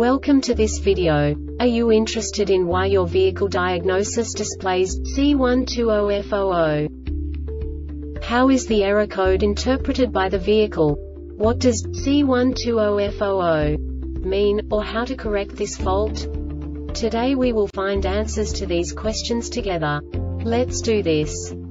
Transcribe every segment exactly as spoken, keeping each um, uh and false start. Welcome to this video. Are you interested in why your vehicle diagnosis displays C one two zero F zero zero? How is the error code interpreted by the vehicle? What does C one two zero F zero zero mean, or how to correct this fault? Today we will find answers to these questions together. Let's do this.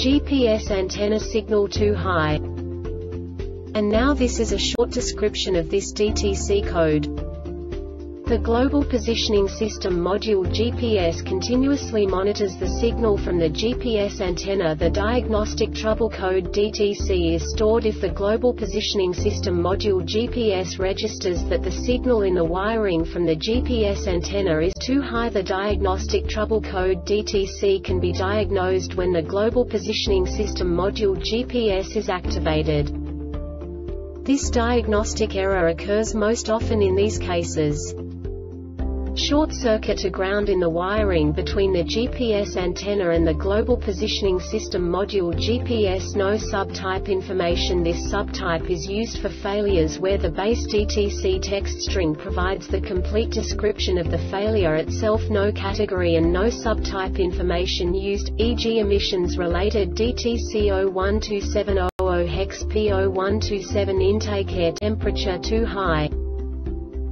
G P S antenna signal too high. And now this is a short description of this D T C code. The Global Positioning System module G P S continuously monitors the signal from the G P S antenna. The diagnostic trouble code D T C is stored if the Global Positioning System module G P S registers that the signal in the wiring from the G P S antenna is too high. The diagnostic trouble code D T C can be diagnosed when the Global Positioning System module G P S is activated. This diagnostic error occurs most often in these cases: short circuit to ground in the wiring between the G P S antenna and the Global Positioning System module G P S. No subtype information. This subtype is used for failures where the base D T C text string provides the complete description of the failure itself. No category and no subtype information used, for example emissions related D T C zero one two seven zero zero hex P zero one two seven intake air temperature too high.